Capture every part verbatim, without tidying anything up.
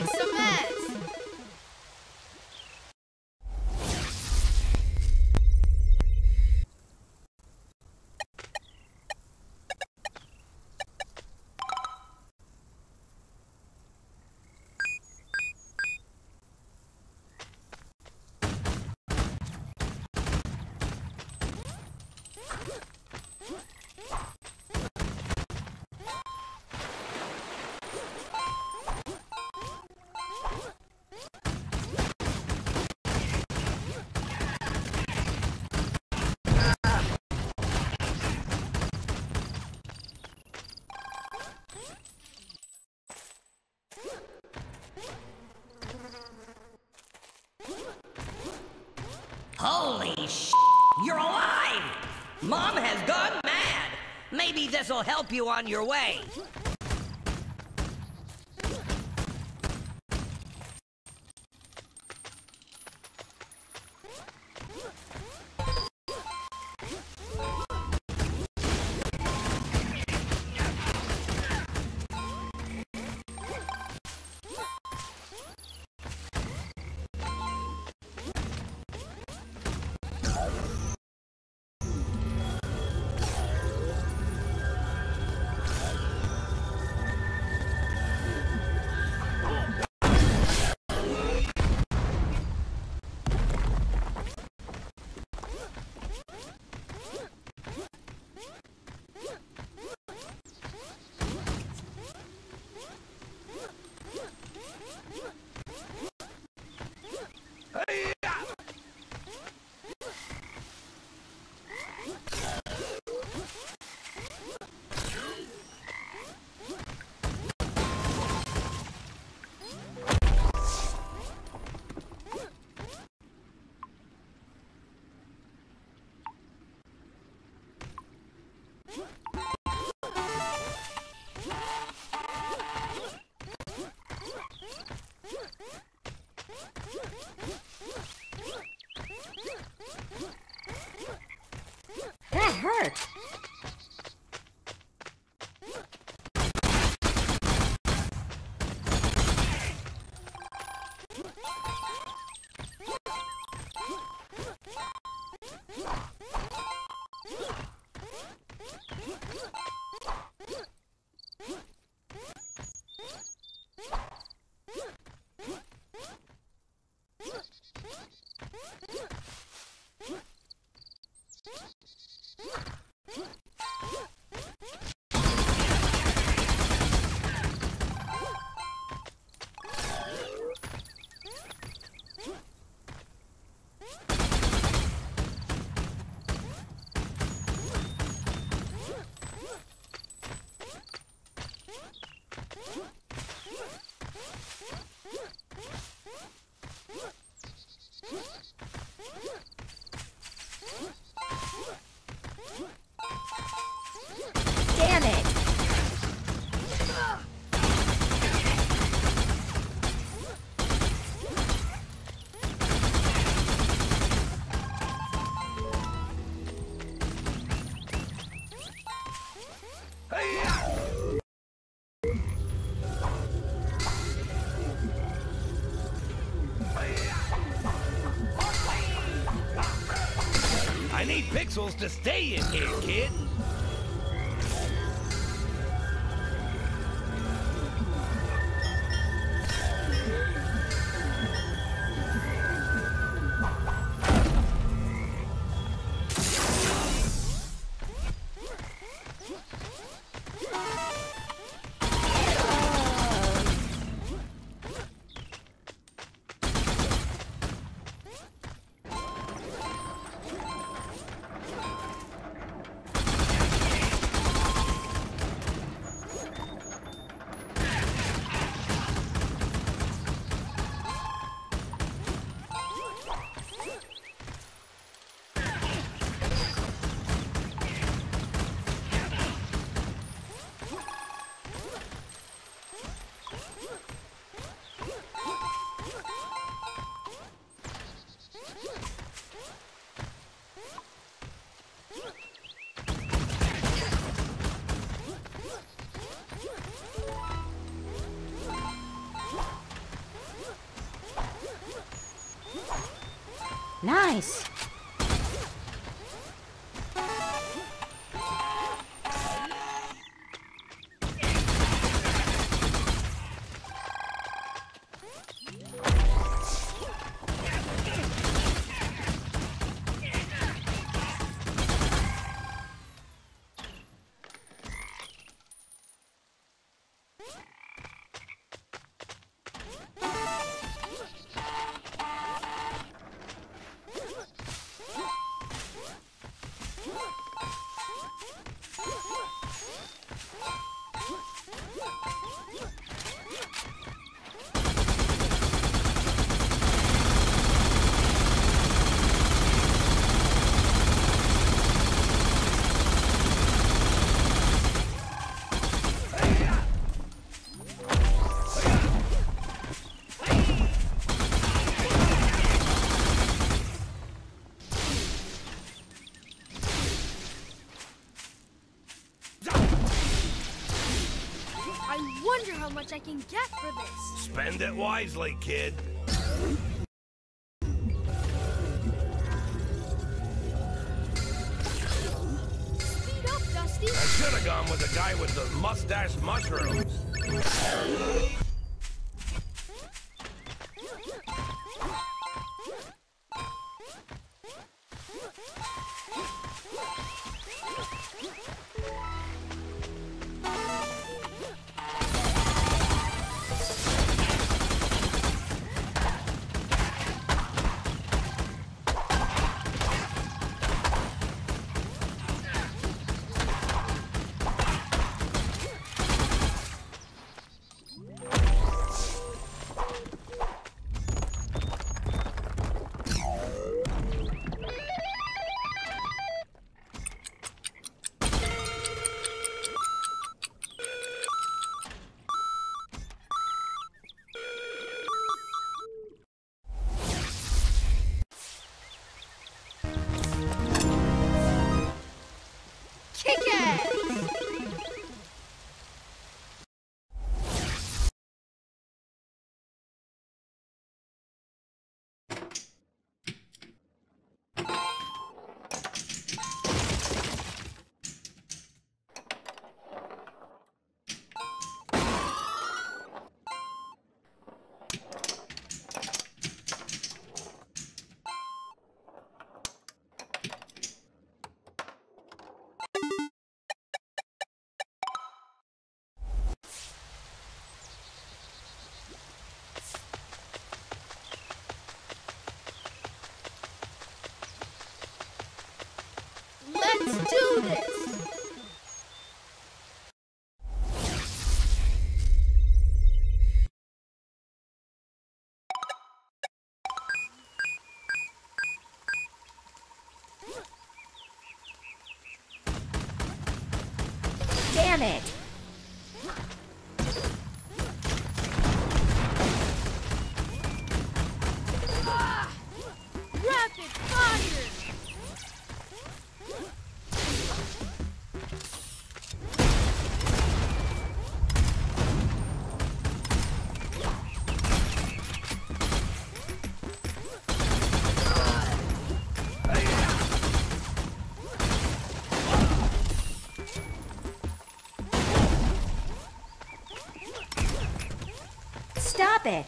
makes a mess. Holy sh! You're alive! Mom has gone mad! Maybe this'll help you on your way. That hurt. Damn it! I need pixels to stay in here, kid! Nice! I can get for this. Spend it wisely, kid. Speed up, Dusty. I should have gone with the guy with the mustache mushrooms. Let's do this! Damn it! Ah! Rapid fire! Stop it!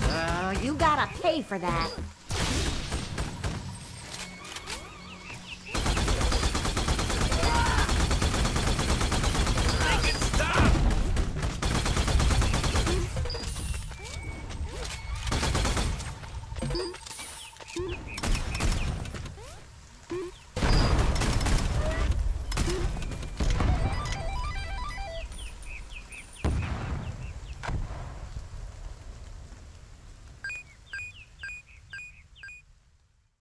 Uh, you gotta pay for that.